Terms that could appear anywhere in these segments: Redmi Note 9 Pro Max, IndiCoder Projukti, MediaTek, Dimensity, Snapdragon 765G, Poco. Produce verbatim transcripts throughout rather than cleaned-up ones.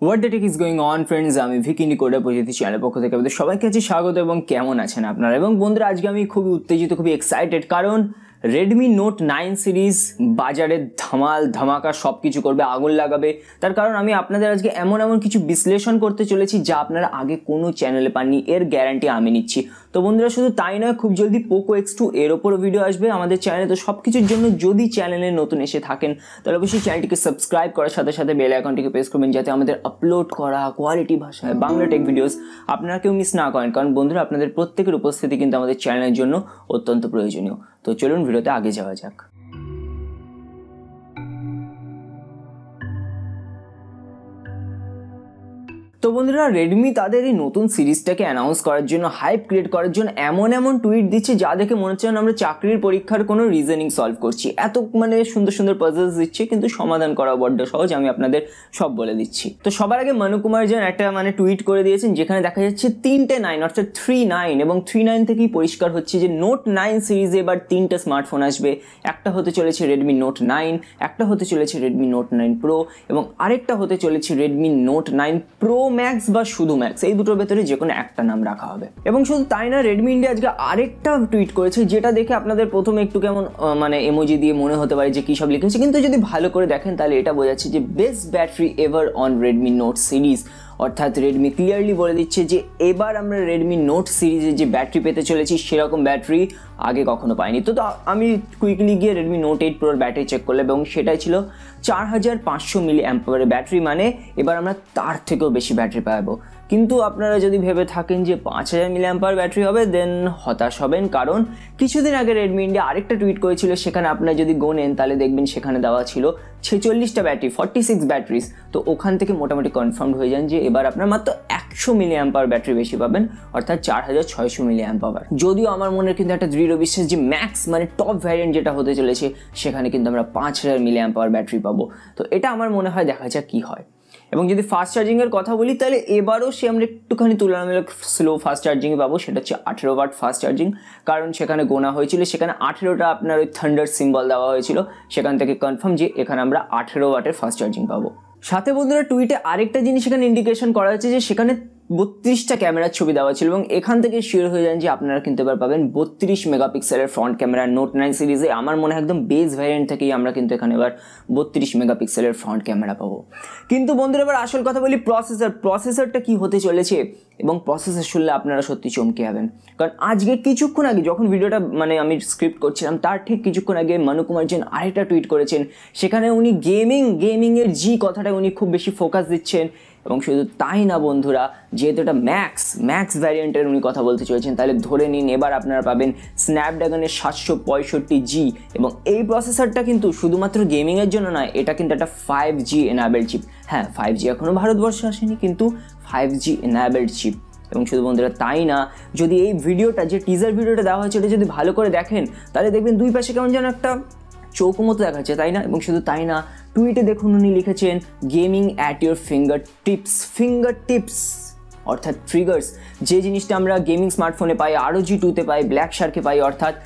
What the tech is going on friends, আমি Vicky IndiCoder Projukti channel পক্ষ থেকে আপনাদের সবাইকে আছি স্বাগত এবং কেমন আছেন আপনারা এবং বন্ধুরা আজকে আমি খুবই উত্তেজিত খুবই এক্সাইটেড কারণ Redmi Note nine সিরিজ বাজারে ধামাল ধামাকা সবকিছু করবে আগুন লাগাবে তার কারণ আমি আপনাদের আজকে এমন এমন কিছু বিশ্লেষণ করতে চলেছি যা আপনারা আগে কোনো চ্যানেলে পাননি এর গ্যারান্টি আমি নিচ্ছি তো বন্ধুরা শুধু তাই নয় খুব জলদি Poco X two এর উপর ভিডিও আসবে আমাদের চ্যানেলে তো সবকিছুর জন্য যদি চ্যানেলে নতুন এসে থাকেন তাহলে অবশ্যই চ্যানেলটিকে সাবস্ক্রাইব করার সাথে সাথে বেল আইকনটিকে প্রেস করবেন যাতে আমাদের আপলোড করা কোয়ালিটি ভাষায় বাংলা টেক ভিডিওস আপনারা কেউ মিস না করেন কারণ বন্ধুরা আপনাদের প্রত্যেকের উপস্থিতি কিন্তু আমাদের চ্যানেলের জন্য অত্যন্ত প্রয়োজনীয় তো চলুন ভিডিওতে আগে যাওয়া যাক तो बंधुरा रेडमी तादेर এই নতুন সিরিজটাকে অ্যানাউন্স করার জন্য হাইপ ক্রিয়েট করার জন্য এমন এমন টুইট দিচ্ছে যা দেখে মনে হচ্ছে আমরা চাকরির পরীক্ষার কোনো রিজনিং সলভ করছি এত মানে সুন্দর সুন্দর পাজলস দিচ্ছে কিন্তু সমাধান করা বড় সহজ আমি আপনাদের সব বলে দিচ্ছি তো সবার আগে মনু কুমার জন একটা মানে টুইট করে দিয়েছেন যেখানে দেখা যাচ্ছে তিনটে নাইন অর্থাৎ three nine এবং three nine থেকেই পরিষ্কার হচ্ছে যে নোট nine সিরিজে এবার তিনটা স্মার্টফোন আসবে একটা হতে চলেছে Redmi Note nine একটা হতে চলেছে Redmi Note nine Pro এবং আরেকটা হতে চলেছে Redmi Note nine Pro max बा शुधु मैक्स এই দুটোর ভিতরে যে কোনো একটা নাম রাখা হবে এবং শুধু তাই না Redmi India আজকে আরেকটা টুইট করেছে যেটা দেখে আপনাদের প্রথমে একটু কেমন মানে ইমোজি দিয়ে মনে হতে পারে যে কি সব লিখেছে কিন্তু যদি ভালো করে দেখেন তাহলে এটা বোঝাচ্ছে যে best battery ever on Redmi Note series অর্থাৎ Redmi ক্লিয়ারলি বলে দিচ্ছে যে এবার আমরা Redmi Note সিরিজে যে ব্যাটারি পেতে চলেছি সেরকম ব্যাটারি আগে কখনো পাইনি তো আমি কুইকলি গিয়ে Redmi Note eight Pro battery check করলাম এবং সেটাই ছিল four thousand five hundred মিলি অ্যাম্পিয়ারের ব্যাটারি মানে এবার আমরা তার থেকেও বেশি ব্যাটারি পাবো কিন্তু আপনারা যদি ভেবে থাকেন যে five thousand milliampere battery হবে দেন হতাশ হবেন কারণ কিছুদিন আগে Redmi India আরেকটা টুইট করেছিল সেখানে আপনারা যদি গোনেন তাহলে দেখবেন সেখানে দেওয়া ছিল forty-six টা ব্যাটারি forty-six ব্যাটারিস তো ওখান থেকে মোটামুটি কনফার্মড হয়ে যান যে এবার আপনারা মাত্র one hundred milliampere battery বেশি পাবেন অর্থাৎ forty-six hundred মিলি অ্যাম্পিয়ার যদিও আমার মনে কিন্তু একটা দৃঢ় বিশ্বাস যে ম্যাক্স মানে টপ ভ্যারিয়েন্ট যেটা হতে চলেছে সেখানে কিন্তু আমরা five thousand milliampere battery পাবো তো এটা আমার মনে হয় দেখা যাক কি হয় এবং যদি ফাস্ট চার্জিং এর কথা বলি তাহলে এবারেও সে আমরা একটুখানি তুলনামূলক স্লো ফাস্ট চার্জিং পাবো সেটা হচ্ছে eighteen ওয়াট ফাস্ট চার্জিং কারণ সেখানে গোনা হয়েছিল সেখানে eighteen টা আপনার ওই থান্ডার সিম্বল দেওয়া হয়েছিল সেখান থেকে কনফার্ম যে এখানে আমরা eighteen ওয়াটের ফাস্ট চার্জিং পাবো সাথে বন্ধুরা টুইটে আরেকটা জিনিস এখানে ইন্ডিকেশন করা হয়েছে যে সেখানে thirty-two টা ক্যামেরার ছবি দেওয়া ছিল এবং এখান থেকে শিওর হয়ে যান যে আপনারা কিন্তু এবার পাবেন thirty-two মেগাপিক্সেলের ফ্রন্ট ক্যামেরা নোট nine সিরিজে আমার মনে হয় একদম বেস ভ্যারিয়েন্ট থেকেই আমরা কিন্তু এখানে এবার thirty-two মেগাপিক্সেলের ফ্রন্ট ক্যামেরা পাবো কিন্তু বন্ধুরা এবার আসল কথা বলি প্রসেসর প্রসেসরটা কি হতে চলেছে এবং প্রসেসর শুনলে আপনারা সত্যি চমকে যাবেন কারণ আজকে কিছুক্ষণ আগে যখন ভিডিওটা মানে আমি স্ক্রিপ্ট করছিলাম তার ঠিক কিছুক্ষণ আগে মনু কুমার জন আরেকটা টুইট করেছেন সেখানে উনি গেমিং গেমিং এর জি কথাটা উনি খুব বেশি ফোকাস দিচ্ছেন এবং শুধু তাই না বন্ধুরা যেহেতু এটা ম্যাক্স ম্যাক্স ভ্যারিয়েন্টের উনি কথা বলতে চলেছেন তাহলে ধরে নিন এবার আপনারা পাবেন স্ন্যাপড্রাগনের seven sixty-five G এবং এই প্রসেসরটা কিন্তু শুধুমাত্র গেমিংয়ের জন্য নয় এটা কিন্তু একটা five G এনাবেল চিপ হ্যাঁ five G এখনও ভারতবর্ষে আসেনি কিন্তু five G এনাবেল চিপ এবং শুধু বন্ধুরা তাই না যদি এই ভিডিওটা যে টিজার ভিডিওটা দেওয়া হয়েছে এটা যদি ভালো করে দেখেন তাহলে দেখবেন দুই পাশে কেমন যেন একটা চোখ মতো দেখাচ্ছে তাই না এবং শুধু তাই না টুইটে দেখুন উনি লিখেছেন gaming at your finger tips finger tips অর্থাৎ ট্রিগার্স যে জিনিসটা আমরা গেমিং স্মার্টফোনে পাই আরজি টুতে পাই ব্ল্যাক শার্কে পাই অর্থাৎ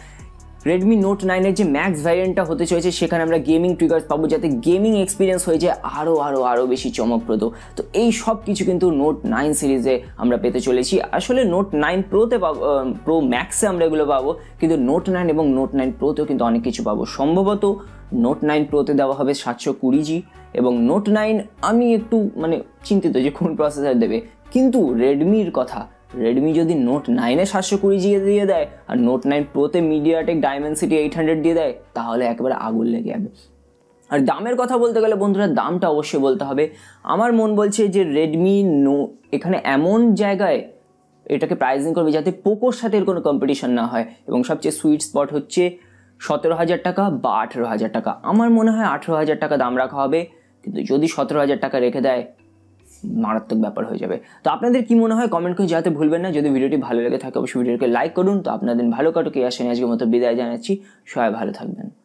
Redmi Note nine এর যে ম্যাক্স ভ্যারিয়েন্টটা হতে চলেছে সেখানে আমরা গেমিং ট্রিগার্স পাবো যাতে গেমিং এক্সপিরিয়েন্স হয়ে যায় আরও আরও আরও বেশি চমকপ্রদ তো এই সব কিছু কিন্তু নোট nine সিরিজে আমরা পেতে চলেছি আসলে নোট nine প্রোতে পাবো প্রো ম্যাক্সে আমরা এগুলো পাবো কিন্তু নোট nine এবং নোট nine প্রোতেও কিন্তু অনেক কিছু পাবো সম্ভবত নোট nine প্রোতে দেওয়া হবে seven twenty G এবং নোট nine আমি একটু মানে চিন্তিত যে কোন প্রসেসর দেবে কিন্তু রেডমির কথা Redmi जो दी Note nine ए seven twenty G दिए दे और Note nine Pro ते MediaTek Dimensity eight hundred दिए दे ताहले एकबारे आगुल लेगे आबे और दामेर कथा बोलते गेले बंधुरा दामटा अवश्य बोलते हबे आमार मन बोलछे जे Redmi नो एखाने एमन जायगाय एटाके प्राइसिंग करबे जाते Poco साथे एर कोनो कम्पिटिशन ना हय एबं सबचेये सुइट स्पट हच्छे seventeen thousand टाका बा eighteen thousand टाका आमार मने हय eighteen thousand टाका दाम राखा हबे किन्तु जोदि seventeen thousand टाका रेखे देय মারাত্মক ব্যাপার হয়ে যাবে তো আপনাদের কি মনে হয় কমেন্ট করে জানাতে ভুলবেন না যদি ভিডিওটি ভালো লেগে থাকে অবশ্যই ভিডিওকে লাইক করুন তো আপনাদের ভালো কাটুক এই আশা নিয়ে আজকের মতো বিদায় জানাচ্ছি সবাই ভালো থাকবেন